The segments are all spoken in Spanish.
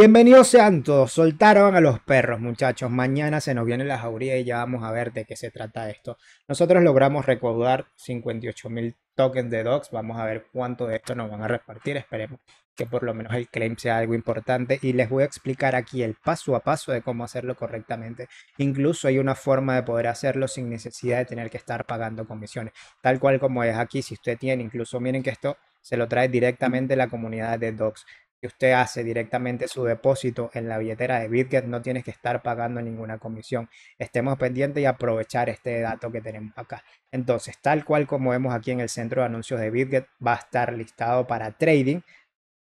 Bienvenidos sean todos, soltaron a los perros muchachos, mañana se nos viene la jauría y ya vamos a ver de qué se trata esto. Nosotros logramos recaudar 58.000 tokens de DOGS, vamos a ver cuánto de esto nos van a repartir, esperemos que por lo menos el claim sea algo importante y les voy a explicar aquí el paso a paso de cómo hacerlo correctamente. Incluso hay una forma de poder hacerlo sin necesidad de tener que estar pagando comisiones, tal cual como es aquí. Si usted tiene, incluso miren que esto se lo trae directamente la comunidad de DOGS. Si usted hace directamente su depósito en la billetera de BitGet, no tienes que estar pagando ninguna comisión. Estemos pendientes y aprovechar este dato que tenemos acá. Entonces, tal cual como vemos aquí en el centro de anuncios de BitGet, va a estar listado para trading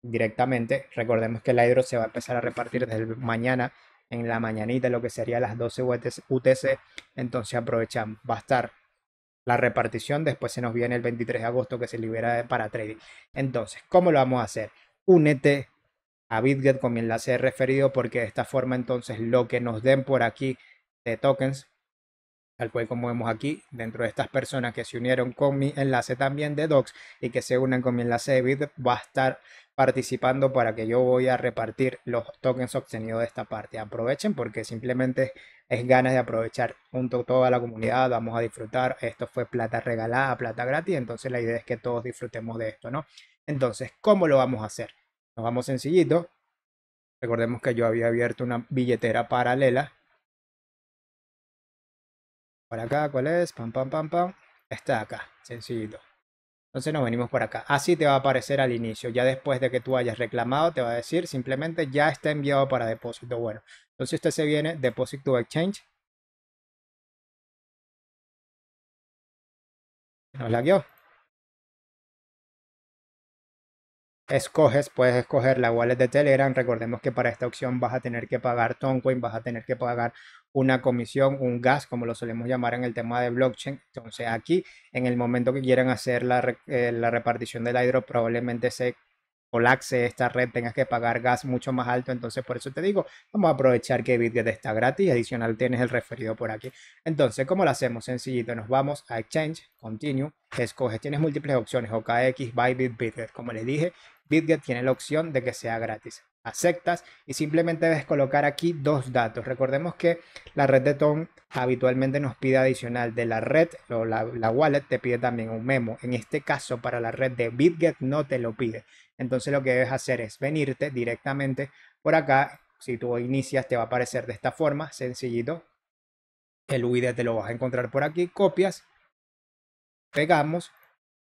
directamente. Recordemos que el airdrop se va a empezar a repartir desde mañana en la mañanita, lo que sería las 12 UTC. Entonces aprovechamos, va a estar la repartición. Después se nos viene el 23 de agosto que se libera para trading. Entonces, ¿cómo lo vamos a hacer? Únete a BitGet con mi enlace de referido, porque de esta forma entonces lo que nos den por aquí de tokens, tal cual como vemos aquí, dentro de estas personas que se unieron con mi enlace también de DOGS y que se unan con mi enlace de BitGet, va a estar participando para que yo voy a repartir los tokens obtenidos de esta parte. Aprovechen porque simplemente es ganas de aprovechar junto a toda la comunidad, vamos a disfrutar. Esto fue plata regalada, plata gratis, entonces la idea es que todos disfrutemos de esto, ¿no? Entonces, ¿cómo lo vamos a hacer? Nos vamos sencillito. Recordemos que yo había abierto una billetera paralela. Por acá, ¿cuál es? Pam, pam, pam, pam. Está acá, sencillito. Entonces nos venimos por acá. Así te va a aparecer al inicio. Ya después de que tú hayas reclamado, te va a decir simplemente ya está enviado para depósito. Bueno, entonces usted se viene Deposit to Exchange. Nos lagueó. Escoges, puedes escoger la wallet de Telegram. Recordemos que para esta opción vas a tener que pagar Toncoin, vas a tener que pagar una comisión, un gas, como lo solemos llamar en el tema de blockchain. Entonces aquí, en el momento que quieran hacer la repartición del airdrop, probablemente se colapse esta red, tengas que pagar gas mucho más alto. Entonces por eso te digo, vamos a aprovechar que BitGet está gratis, adicional tienes el referido por aquí. Entonces, ¿cómo lo hacemos? Sencillito, nos vamos a Exchange, Continue, escoges, tienes múltiples opciones, OKX, Bybit, BitGet. Como les dije, BitGet tiene la opción de que sea gratis. Aceptas y simplemente debes colocar aquí dos datos. Recordemos que la red de Ton habitualmente nos pide adicional de la red o la wallet, te pide también un memo. En este caso, para la red de BitGet no te lo pide. Entonces lo que debes hacer es venirte directamente por acá. Si tú inicias, te va a aparecer de esta forma, sencillito. El UID te lo vas a encontrar por aquí. Copias, pegamos,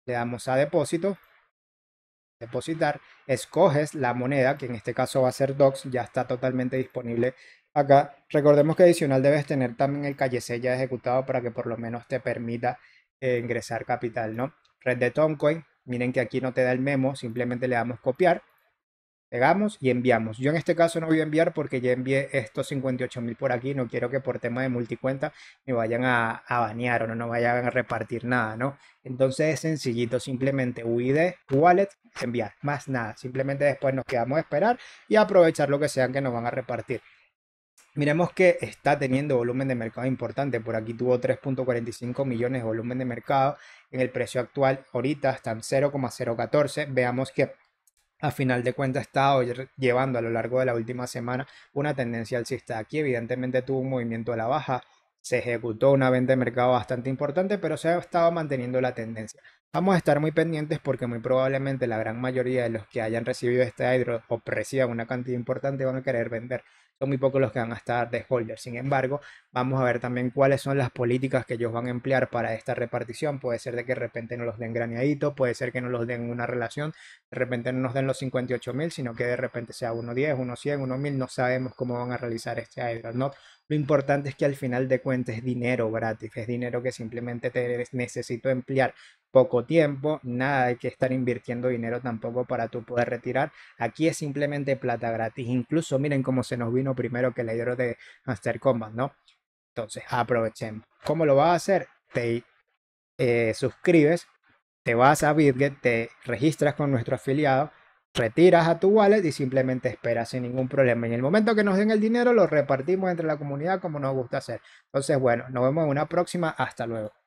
le damos a depósito. Depositar, escoges la moneda, que en este caso va a ser DOGS, ya está totalmente disponible acá. Recordemos que adicional debes tener también el KYC ya ejecutado para que por lo menos te permita ingresar capital, ¿no? Red de Toncoin, miren que aquí no te da el memo, simplemente le damos copiar, pegamos y enviamos. Yo en este caso no voy a enviar porque ya envié estos 58.000 por aquí, no quiero que por tema de multicuenta me vayan a banear o no vayan a repartir nada, ¿no? Entonces es sencillito, simplemente UID, wallet, enviar, más nada. Simplemente después nos quedamos a esperar y aprovechar lo que sean que nos van a repartir. Miremos que está teniendo volumen de mercado importante. Por aquí tuvo 3.45 millones de volumen de mercado. En el precio actual, ahorita están 0,014. Veamos que a final de cuentas está llevando a lo largo de la última semana una tendencia alcista. Aquí evidentemente tuvo un movimiento a la baja, se ejecutó una venta de mercado bastante importante, pero se ha estado manteniendo la tendencia. Vamos a estar muy pendientes porque muy probablemente la gran mayoría de los que hayan recibido este airdrop o reciban una cantidad importante van a querer vender. Son muy pocos los que van a estar de holder. Sin embargo, vamos a ver también cuáles son las políticas que ellos van a emplear para esta repartición. Puede ser de que de repente no los den graneaditos, puede ser que no los den una relación, de repente no nos den los 58.000, sino que de repente sea 1.10, 1.100, 1.000, no sabemos cómo van a realizar este airdrop, ¿no? Lo importante es que al final de cuentas es dinero gratis, es dinero que simplemente te necesito emplear poco tiempo, nada de que estar invirtiendo dinero tampoco para tú poder retirar. Aquí es simplemente plata gratis. Incluso miren cómo se nos vino primero que el airdrop de Master Combat, ¿no? Entonces aprovechemos. ¿Cómo lo vas a hacer? Te suscribes, te vas a BitGet, te registras con nuestro afiliado, retiras a tu wallet y simplemente esperas sin ningún problema. En el momento que nos den el dinero lo repartimos entre la comunidad como nos gusta hacer. Entonces bueno, nos vemos en una próxima. Hasta luego.